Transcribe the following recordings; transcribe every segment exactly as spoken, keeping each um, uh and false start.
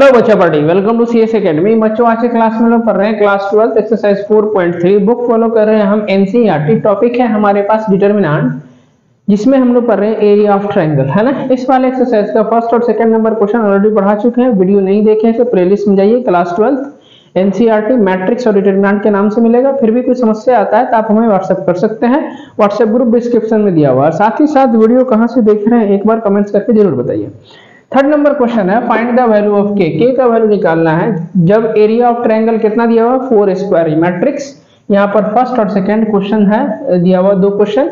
Hello बच्चों पढ़ी welcome to CS academy. बच्चों आज के क्लास में लोग पढ़ रहे हैं class twelfth exercise four point three. Book follow कर रहे हैं हम एनसीईआरटी। टॉपिक है हमारे पास डिटर्मिनेंट, जिसमें हम लोग पढ़ रहे हैं एरिया ऑफ ट्रायंगल, है ना। इस वाले एक्सरसाइज का फर्स्ट और सेकंड नंबर क्वेश्चन ऑलरेडी पढ़ा चुके हैं। वीडियो नहीं देखे तो प्लेलिस्ट में जाइए, क्लास ट्वेल्थ एनसीईआरटी मैट्रिक्स और डिटर्मिनेंट के नाम से मिलेगा। फिर भी कोई समस्या आता है तो आप हमें व्हाट्सएप कर सकते हैं, व्हाट्सएप ग्रुप डिस्क्रिप्शन में दिया हुआ है। साथ ही साथ वीडियो कहाँ से देख रहे हैं एक बार कमेंट्स करके जरूर बताइए। थर्ड नंबर क्वेश्चन है फाइंड द वैल्यू ऑफ के। के का वैल्यू निकालना है जब एरिया ऑफ ट्रायंगल कितना दिया हुआ, फोर स्क्वायर मैट्रिक्स। यहाँ पर फर्स्ट और सेकंड क्वेश्चन है दिया हुआ, दो क्वेश्चन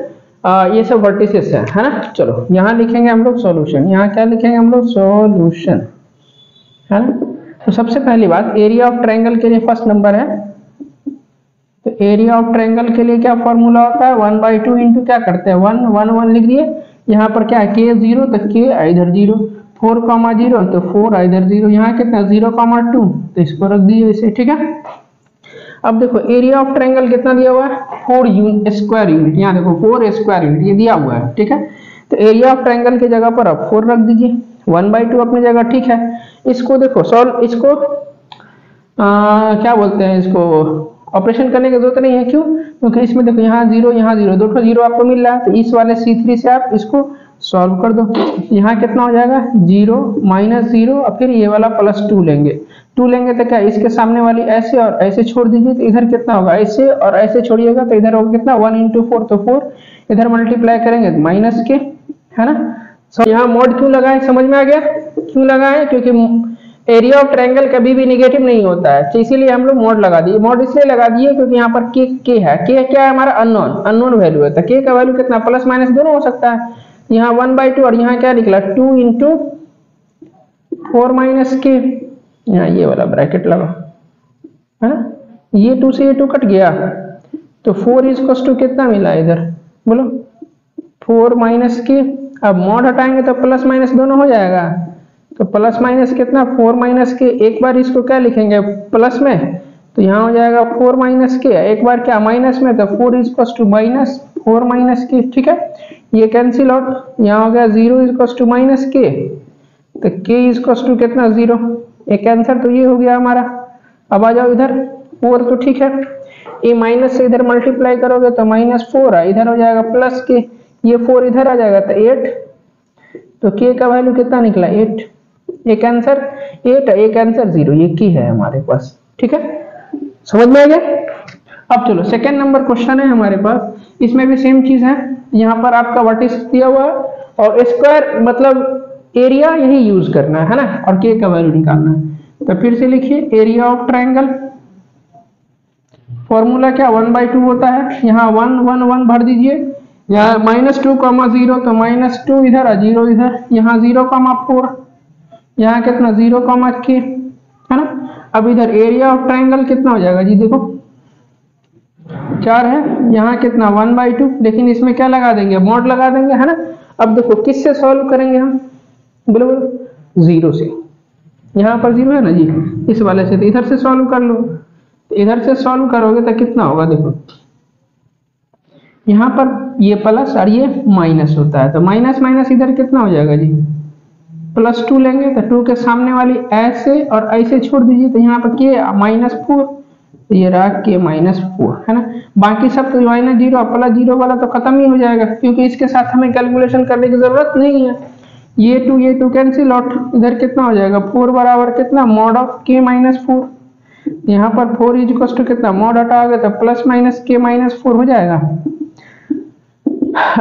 ये सब वर्टिसेस है, है ना। चलो यहाँ लिखेंगे हम लोग सॉल्यूशन। यहाँ क्या लिखेंगे हम लोग, सॉल्यूशन, है ना। तो सबसे पहली बात एरिया ऑफ ट्रायंगल के लिए फर्स्ट नंबर है, तो एरिया ऑफ ट्रायंगल के लिए क्या फॉर्मूला होता है, वन बाई टू इंटू क्या करते हैं वन वन वन लिख दिए। यहाँ पर क्या है के जीरो तो के इधर जीरो, फोर कॉमा जीरो तो फोर इधर जीरो, यहाँ कितना जीरो कॉमा टू तो इसको रख दीजिए इसे, ठीक है। अब देखो एरिया ऑफ ट्रायंगल कितना दिया हुआ है, फोर स्क्वायर यूनिट, यहाँ देखो फोर स्क्वायर यूनिट ये दिया हुआ है, ठीक है। तो एरिया ऑफ ट्रायंगल की जगह पर आप फोर रख दीजिए, वन बाई टू अपनी जगह, ठीक है। इसको देखो सॉल्व, इसको आ, क्या बोलते हैं, इसको ऑपरेशन करने की जरूरत नहीं है। क्यों, क्योंकि इसमें देखो यहाँ जीरो यहाँ जीरो, दो जीरो आपको मिल रहा है, तो इस वाले सी थ्री से आप इसको सॉल्व कर दो। यहाँ कितना हो जाएगा जीरो माइनस जीरो और फिर ये वाला प्लस टू लेंगे, टू लेंगे तो क्या इसके सामने वाली ऐसे और ऐसे छोड़ दीजिए, तो इधर कितना होगा ऐसे और ऐसे छोड़िएगा तो इधर होगा कितना वन इंटू फोर तो फोर, इधर मल्टीप्लाई करेंगे तो माइनस के, है ना। सो यहाँ मोड क्यों लगाए, समझ में आ गया क्यों लगाए, क्योंकि एरिया ऑफ ट्रायंगल कभी भी नेगेटिव नहीं होता है, तो इसीलिए हम लोग मोड लगा दिए। मोड इसलिए लगा दिए क्योंकि यहाँ पर के के है, के क्या है हमारा अननोन, अननोन वैल्यू है, तो के का वैल्यू कितना प्लस माइनस दोनों हो सकता है। यहाँ वन बाई टू और यहाँ क्या निकला टू इंटू फोर माइनस के, यहाँ ये वाला ब्रैकेट लगा, है ना। ये टू से ये टू कट गया तो फोर इक्वल्स टू कितना मिला इधर बोलो, फोर माइनस के। अब मोड हटाएंगे तो प्लस माइनस दोनों हो जाएगा, तो प्लस माइनस कितना फोर माइनस के। एक बार इसको क्या लिखेंगे प्लस में तो यहाँ हो जाएगा फोर माइनस के, एक बार क्या माइनस में तो four equals to minus four minus k, ठीक है। ये कैंसिल आउट, यहाँ हो गया zero equals to minus k, तो के इक्वल्स टू कितना जीरो, एक आंसर तो ये हो गया हमारा। अब आ जाओ इधर फोर, तो ठीक है ये माइनस से इधर मल्टीप्लाई करोगे तो माइनस फोर है, इधर हो जाएगा प्लस के, ये फोर इधर आ जाएगा तो एट, तो के का वैल्यू कितना निकला एट, एक आंसर एट एक आंसर जीरो, ये की है हमारे पास, ठीक है समझ में आ गया। अब चलो सेकंड नंबर क्वेश्चन है हमारे पास, इसमें भी सेम चीज है। यहाँ पर आपका वर्टिस दिया हुआ और स्क्वायर मतलब एरिया यही यूज करना है, है ना, और के का वैल्यू निकालना है। तो फिर से लिखिए एरिया ऑफ ट्रायंगल, फॉर्मूला क्या वन बाई टू होता है, यहाँ वन वन वन भर दीजिए, यहाँ माइनस टू कॉमा जीरो तो माइनस टू इधर जीरो इधर, यहाँ जीरो कॉमा फोर, यहाँ कितना जीरो कॉमा के, है ना। अब इधर एरिया ऑफ ट्रायंगल कितना हो जाएगा जी, देखो चार है, यहाँ कितना वन बाई टू, लेकिन इसमें क्या लगा देंगे मोड लगा देंगे, है ना। अब देखो किससे सॉल्व करेंगे हम बोलो बोलो, जीरो से, यहाँ पर जीरो है ना जी, इस वाले से, तो इधर से सॉल्व कर लो, इधर से सॉल्व करोगे तो कितना होगा देखो, यहाँ पर ये प्लस और ये माइनस होता है, तो माइनस माइनस इधर कितना हो जाएगा जी प्लस टू लेंगे, तो टू के सामने वाली ऐसे और ऐसे छोड़ दीजिए, तो यहाँ पर के माइनस फोर, तो ये रहा के माइनस फोर, है ना। बाकी सब तो माइनस जीरो प्लस जीरो वाला तो खत्म ही हो जाएगा, क्योंकि इसके साथ हमें कैलकुलेशन करने की जरूरत नहीं है। ये टू ये टू कैंसिल आउट, इधर कितना हो जाएगा फोर बराबर कितना mod of k minus four, यहाँ पर फोर इज इक्वल टू कितना मोड हटाओगे तो plus minus k minus four हो जाएगा।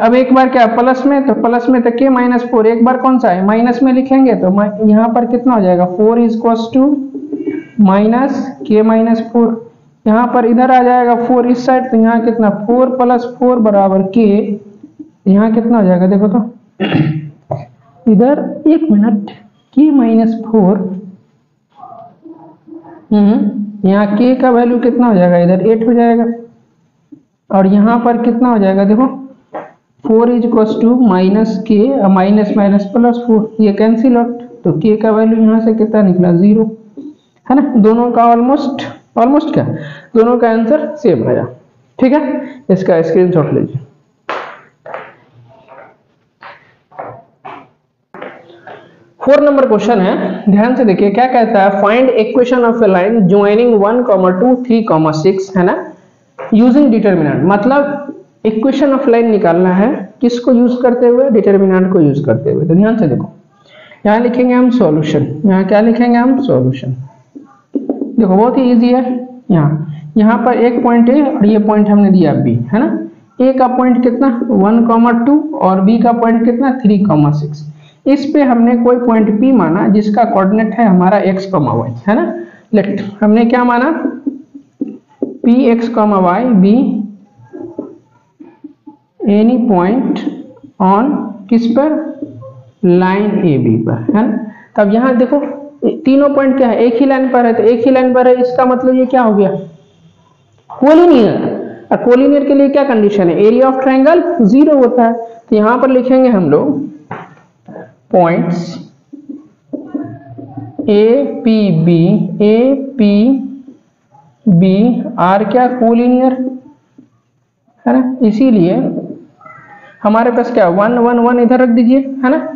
अब एक बार क्या प्लस में तो प्लस में तो के माइनस फोर, एक बार कौन सा है माइनस में लिखेंगे तो यहाँ पर कितना हो जाएगा four is equal to minus k minus four, यहाँ पर इधर आ जाएगा फोर इस साइड, तो यहाँ कितना फोर प्लस फोर बराबर के, यहाँ कितना हो जाएगा देखो तो इधर एक मिनट के माइनस फोर, हम्म यहाँ के का वैल्यू कितना हो जाएगा इधर एट हो जाएगा, और यहाँ पर कितना हो जाएगा देखो four is equal to minus k minus minus plus four, ये कैंसिल आउट, तो के का वैल्यू यहाँ से कितना निकला जीरो, है ना। दोनों का ऑलमोस्ट ऑलमोस्ट क्या दोनों का आंसर सेम आया, ठीक है। इसका स्क्रीनशॉट लीजिए। फोर नंबर क्वेश्चन है, ध्यान से देखिए क्या कहता है, find equation of a line joining one comma two three comma six, है ना, यूजिंग डिटरमिनेंट। मतलब इक्वेशन ऑफ लाइन निकालना है, किसको यूज करते हुए, डिटरमिनेंट को यूज करते हुए। तो ध्यान से देखो, यहाँ लिखेंगे हम सॉल्यूशन, यहाँ क्या लिखेंगे हम सॉल्यूशन। देखो बहुत ही ईजी है, यहाँ यहाँ पर एक पॉइंट है और ये पॉइंट हमने दिया बी, है ना। ए का पॉइंट कितना वन कॉमा टू और बी का पॉइंट कितना थ्री कॉमा सिक्स। इस पे हमने कोई पॉइंट पी माना जिसका कोऑर्डिनेट है हमारा एक्स कॉमा वाई, है ना। लेट हमने क्या माना, P X comma Y be any point on किस पर, लाइन ए बी पर, है ना। तब यहाँ देखो तीनों पॉइंट क्या है, एक ही लाइन पर है, तो एक ही लाइन पर है, इसका मतलब ये क्या हो गया, कोलिनियर। और कोलिनियर के लिए क्या कंडीशन है, एरिया ऑफ ट्रायंगल जीरो होता है। तो यहां पर लिखेंगे हम लोग points A P B, A P B are क्या, कोलिनियर, है ना। इसीलिए हमारे पास क्या वन वन वन इधर रख दीजिए, है ना।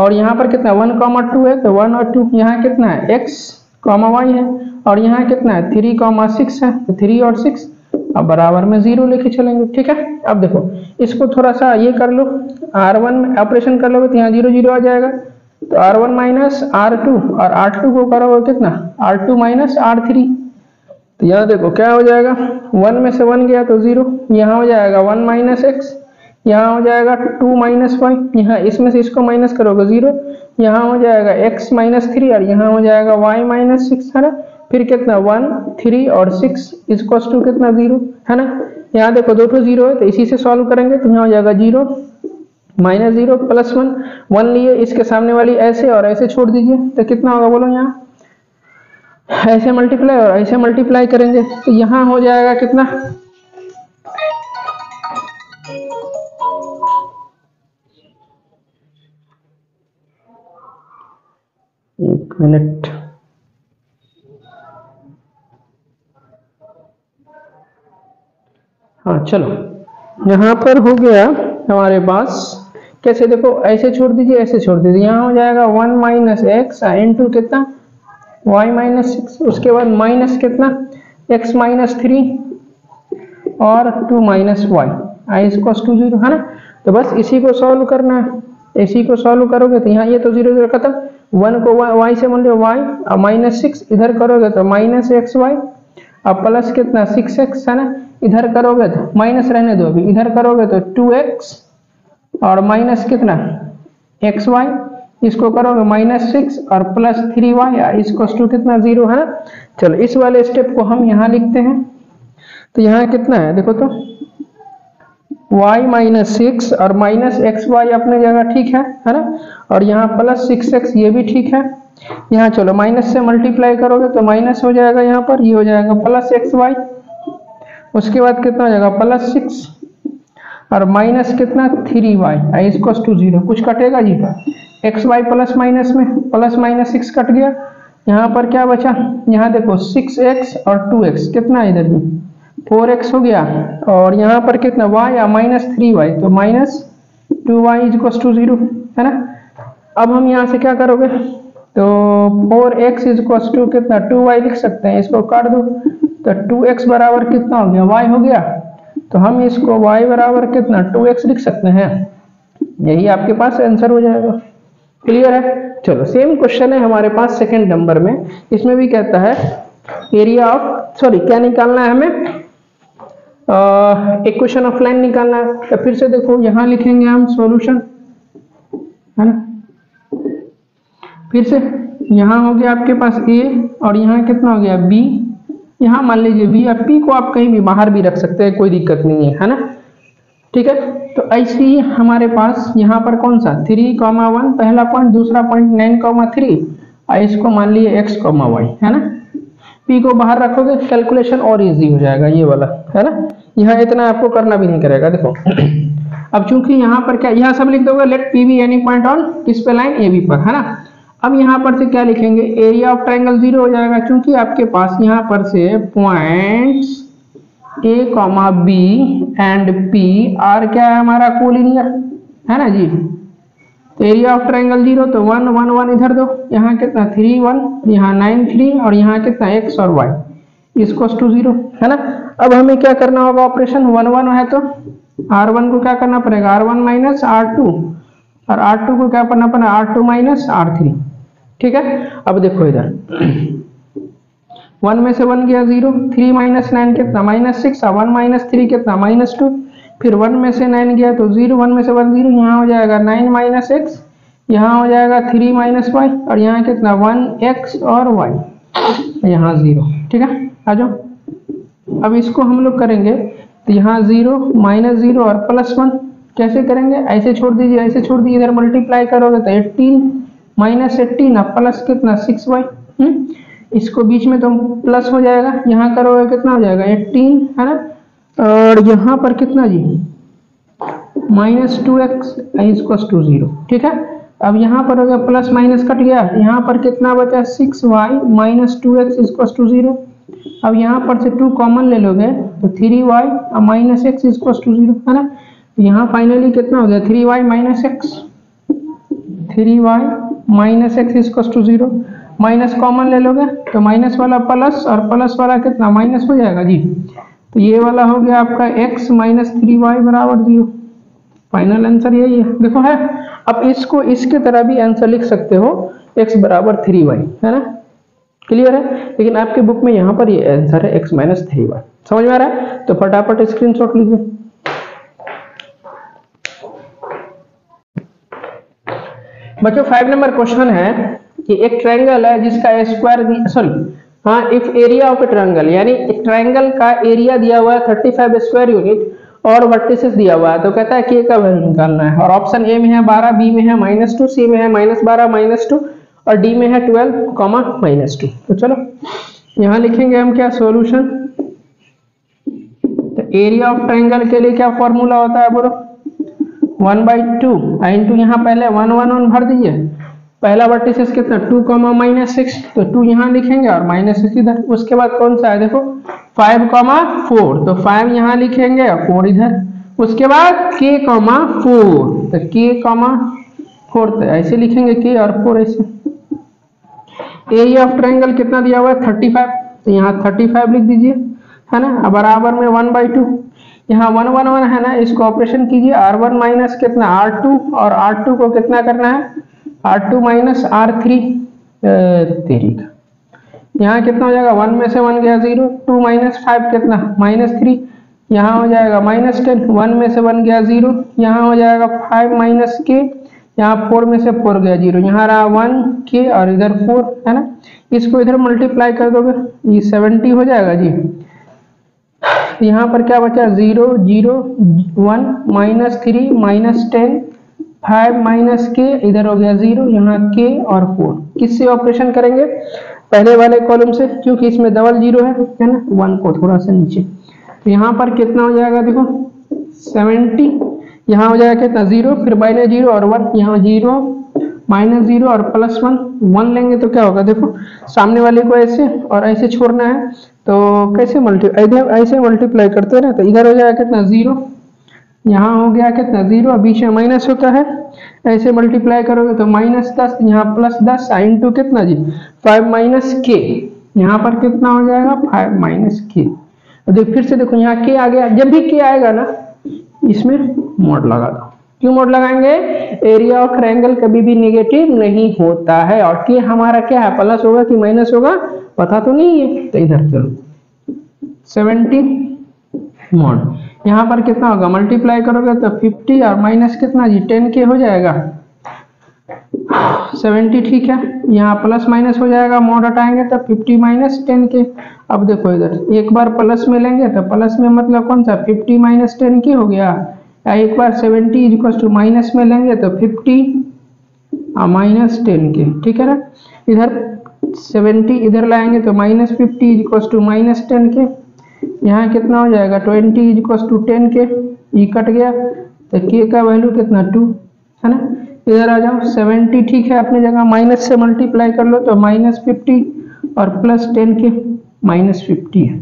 और यहाँ पर कितना वन कॉमा टू है, तो वन और टू यहाँ कितना है एक्स कॉमा वाई है, और यहाँ कितना है थ्री कॉमा सिक्स है, तो थ्री और सिक्स अब बराबर में जीरो लेके चलेंगे, ठीक है। अब देखो इसको थोड़ा सा ये कर लो, आर वन में ऑपरेशन कर लोगे तो यहाँ जीरो जीरो आ जाएगा, तो R one minus R two और आर टू को करोगे कितना, R two minus R three. तो यहाँ देखो क्या हो जाएगा, वन में से वन गया तो जीरो, यहाँ हो जाएगा वन माइनस एक्स, यहाँ हो जाएगा टू माइनस वाई, यहाँ इसमें से इसको माइनस करोगे जीरो, यहाँ हो जाएगा एक्स माइनस थ्री और यहाँ हो जाएगा वाई माइनस सिक्स, है ना। फिर कितना वन थ्री और सिक्स इक्वल्स टू कितना जीरो, है ना। यहाँ देखो दो ठो जीरो है तो इसी से सॉल्व करेंगे, तो यहाँ हो जाएगा zero minus zero plus one, one लिए इसके सामने वाली ऐसे और ऐसे छोड़ दीजिए, तो कितना होगा बोलो, यहाँ ऐसे मल्टीप्लाई और ऐसे मल्टीप्लाई करेंगे तो यहाँ हो जाएगा कितना, एक मिनट, हाँ चलो, यहाँ पर हो गया हमारे पास कैसे, देखो ऐसे छोड़ दीजिए ऐसे छोड़ दीजिए, यहाँ हो जाएगा वन माइनस एक्स इंटू कितना वाई माइनस सिक्स, उसके बाद माइनस कितना एक्स माइनस थ्री और टू माइनस वाई आई इक्वल्स टू जीरो, है ना। तो बस इसी को सॉल्व करना है, इसी को सॉल्व करोगे तो यहाँ ये तो जीरो जीरो खत्म, वन को वाई से मान लो वाई और माइनस सिक्स इधर करोगे तो माइनस एक्स वाई और प्लस कितना सिक्स एक्स, है ना। इधर करोगे तो माइनस रहने दो, अभी इधर करोगे तो टू एक्स और माइनस कितना एक्स वाई, इसको करोगे माइनस सिक्स और प्लस थ्री वाई इसको टू कितना जीरो, है ना। चलो इस वाले स्टेप को हम यहाँ लिखते हैं, तो यहाँ कितना है देखो, तो y माइनस सिक्स और माइनस एक्स वाई अपने जगह ठीक है, है ना। और यहाँ प्लस सिक्स एक्स ये भी ठीक है, यहाँ चलो माइनस से मल्टीप्लाई करोगे तो माइनस हो जाएगा, यहाँ पर ये हो जाएगा प्लस एक्स वाई, उसके बाद कितना हो जाएगा प्लस सिक्स और माइनस कितना थ्री वाई इसको टू जीरो, कुछ कटेगा जी एक्स वाई प्लस माइनस में, प्लस माइनस सिक्स कट गया, यहाँ पर क्या बचा, यहाँ देखो सिक्स एक्स और टू एक्स कितना इधर भी फोर एक्स हो गया और यहाँ पर कितना y या माइनस थ्री वाई, तो minus two Y equals to zero, है ना। अब हम यहाँ से क्या करोगे तो फोर एक्स इक्वल्स टू कितना टू वाई लिख सकते हैं, इसको काट दो तो टू एक्स बराबर कितना हो गया y हो गया, तो हम इसको y बराबर कितना टू एक्स लिख सकते हैं, यही आपके पास आंसर हो जाएगा। क्लियर है। चलो सेम क्वेश्चन है हमारे पास सेकेंड नंबर में, इसमें भी कहता है एरिया ऑफ सॉरी क्या निकालना है हमें, इक्वेशन ऑफ लाइन निकालना है। तो फिर से देखो यहाँ लिखेंगे हम सॉल्यूशन, है ना। फिर से यहाँ हो गया आपके पास ए और यहाँ कितना हो गया बी, यहाँ मान लीजिए बी या पी को आप कहीं भी बाहर भी रख सकते हैं, कोई दिक्कत नहीं है, है ना, ठीक है। तो ऐसे ही हमारे पास यहाँ पर कौन सा थ्री कॉमा वन पहला पॉइंट, दूसरा पॉइंट नाइन कॉमा थ्री और इसको मान लीजिए एक्स कॉमा वाई, है ना। पी को बाहर रखोगे कैलकुलेशन और इजी हो जाएगा ये वाला, है ना। यहाँ इतना आपको करना भी नहीं करेगा। देखो अब चूंकि यहाँ पर क्या यहाँ सब लिख दोगे, let P be any point on किस पे लाइन ए बी पर, है ना। अब यहाँ पर से क्या लिखेंगे, एरिया ऑफ ट्रायंगल जीरो हो जाएगा क्योंकि आपके पास यहाँ पर से point A comma B and P are क्या है हमारा कोलिनियर, है ना जी। तो एरिया ऑफ ट्राइंगल जीरो, तो वन वन वन इधर दो, यहाँ कितना थ्री वन, यहाँ नाइन थ्री और यहाँ कितना एक्स और वाई इजक्वल्स टू जीरो, है ना। अब हमें क्या करना होगा ऑपरेशन, वन वन है तो आर वन को क्या करना पड़ेगा, R one minus R two, और आर टू को क्या करना पड़ेगा, R two minus R three, ठीक है। अब देखो इधर वन में से वन गया जीरो, थ्री माइनस नाइन कितना माइनस सिक्स, और वन माइनस थ्री कितना माइनस टू, फिर वन में से नाइन गया तो जीरो, वन में से वन जीरो, यहाँ हो जाएगा नाइन माइनस एक्स, यहाँ हो जाएगा थ्री माइनस वाई, और यहाँ कितना वन एक्स और वाई, यहाँ जीरो, ठीक है। आ जाओ, अब इसको हम लोग करेंगे तो यहाँ जीरो माइनस जीरो और प्लस वन, कैसे करेंगे, ऐसे छोड़ दीजिए ऐसे छोड़ दीजिए, इधर मल्टीप्लाई करोगे तो एट्टीन माइनस एट्टीन और प्लस कितना सिक्स वाई, इसको बीच में तो प्लस हो जाएगा, यहाँ करोगे कितना हो जाएगा एट्टीन, है ना, और यहाँ पर कितना जी minus two X equals to zero, ठीक है। अब यहाँ पर हो गया प्लस माइनस कट गया, यहाँ पर कितना बचा six Y minus two X equals to zero, अब यहाँ पर से टू कॉमन ले लोगे तो थ्री वाई और minus x equals to zero, है ना। तो यहाँ फाइनली कितना हो गया three Y minus X, three Y minus x equals to zero, minus common ले लोगे तो माइनस वाला प्लस और प्लस वाला कितना माइनस हो जाएगा जी, तो ये वाला हो गया आपका x माइनस थ्री वाई बराबर जीरो, फाइनल आंसर यही है, देखो है। अब इसको इसके तरह भी आंसर लिख सकते हो x बराबर थ्री वाई, है ना, क्लियर है, लेकिन आपके बुक में यहाँ पर ये आंसर है x माइनस थ्री वाई, समझ में आ रहा है, तो फटाफट स्क्रीन शॉट लीजिए। बच्चों फाइव नंबर क्वेश्चन है कि एक ट्रायंगल है जिसका स्क्वायर, सॉरी हाँ, if area of a triangle, यानी एक ट्रायंगल का एरिया दिया हुआ है पैंतीस स्क्वायर यूनिट और वर्टिसेस दिया हुआ है, तो कहता है के का वैल्यू निकालना है, और ऑप्शन ए में है बारह, बी में है माइनस टू, सी में है माइनस बारह माइनस टू, और डी में है ट्वेल्व कॉमा माइनस टू। तो चलो यहाँ लिखेंगे हम क्या सोल्यूशन, तो एरिया ऑफ ट्रायंगल के लिए क्या फॉर्मूला होता है बोलो, वन बाई टू इंटू यहाँ पहले वन वन वन भर दीजिए, पहला वर्टिसेस कितना टू कॉमा माइनस सिक्स, तो टू यहाँ लिखेंगे और माइनस सिक्स इधर, उसके बाद कौन सा है देखो फाइव कॉमा फोर, तो फाइव यहाँ लिखेंगे और फोर इधर, उसके बाद के कॉमा फोर, तो के कॉमा फोर तो ऐसे लिखेंगे के और फोर ऐसे। एरिया ऑफ ट्रायंगल कितना दिया हुआ है थर्टी फाइव, तो यहाँ थर्टी फाइव लिख दीजिए, है ना, बराबर में वन बाई टू, यहाँ वन वन वन है ना, इसको ऑपरेशन कीजिए, आर वन माइनस कितना आर टू, और आर टू को कितना करना है R two minus R three, यहाँ कितना हो जाएगा वन में से वन गया जीरो, टू माइनस फाइव कितना माइनस थ्री, यहाँ हो जाएगा माइनस टेन, वन में से वन गया जीरो, यहाँ हो जाएगा फाइव माइनस के, यहाँ फोर में से फोर गया जीरो, यहाँ रहा वन के और इधर फोर, है ना, इसको इधर मल्टीप्लाई कर दोगे ये सेवेंटी हो जाएगा जी, यहाँ पर क्या बचा zero zero one minus three minus ten five minus के इधर हो गया जीरो, यहाँ के और फोर, किससे ऑपरेशन करेंगे पहले वाले कॉलम से, क्योंकि इसमें डबल जीरो है, है ना, वन को थोड़ा सा नीचे, तो यहाँ पर कितना हो जाएगा देखो सेवेंटी, यहाँ हो जाएगा कितना जीरो, फिर माइनस जीरो और वन, यहाँ जीरो माइनस जीरो और प्लस वन, वन लेंगे तो क्या होगा देखो सामने वाले को ऐसे और ऐसे छोड़ना है, तो कैसे मल्टी ऐसे मल्टीप्लाई करते हैं ना, तो इधर हो जाएगा कितना जीरो, यहाँ हो गया कितना जीरो, बीच में माइनस होता है, ऐसे मल्टीप्लाई करोगे तो माइनस दस, यहाँ प्लस दस साइन टू कितना जी फाइव माइनस के, यहाँ पर कितना हो जाएगा फाइव माइनस के, देख फिर से देखो यहाँ के आ गया, जब भी के आएगा ना इसमें मोड लगा दो, क्यों मोड लगाएंगे, एरिया ऑफ ट्रायंगल कभी भी नेगेटिव नहीं होता है, और के हमारा क्या है प्लस होगा कि माइनस होगा पता तो नहीं है, तो इधर चलो सत्तर मोड, यहाँ पर कितना होगा मल्टीप्लाई करोगे तो पचास और माइनस कितना जी टेन के हो जाएगा सत्तर, ठीक है, यहाँ प्लस माइनस हो जाएगा, मोड हटाएंगे तो पचास माइनस टेन के, अब देखो इधर एक बार प्लस में लेंगे तो प्लस में मतलब कौन सा पचास माइनस टेन के हो गया, एक बार सेवेंटी इक्वल टू माइनस में लेंगे तो फिफ्टी माइनस टेन के, ठीक है ना, इधर सेवेंटी इधर लाएंगे तो minus fifty equal to minus ten के, यहाँ कितना हो जाएगा ट्वेंटी इक्वल टू टेन के, ये कट गया तो के का वैल्यू कितना टू, है ना, इधर आ जाओ सेवेंटी, ठीक है, अपनी जगह माइनस से मल्टीप्लाई कर लो तो माइनस फिफ्टी और प्लस टेन के माइनस फिफ्टी है,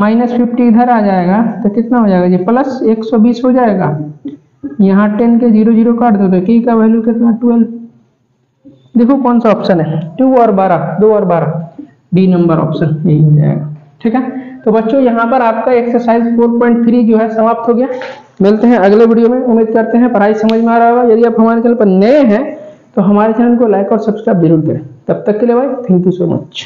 माइनस फिफ्टी इधर आ जाएगा तो कितना हो जाएगा जी प्लस एक सौ बीस हो जाएगा, यहाँ टेन के जीरो जीरो काट दो तो के का वैल्यू कितना ट्वेल्व। देखो कौन सा ऑप्शन है, टू और बारह, दो और बारह, बी नंबर ऑप्शन यही हो जाएगा। ठीक है तो बच्चों यहाँ पर आपका एक्सरसाइज फोर पॉइंट थ्री जो है समाप्त हो गया। मिलते हैं अगले वीडियो में, उम्मीद करते हैं पढ़ाई समझ में आ रहा होगा। यदि आप हमारे चैनल पर नए हैं तो हमारे चैनल को लाइक और सब्सक्राइब जरूर करें। तब तक के लिए भाई थैंक यू सो मच।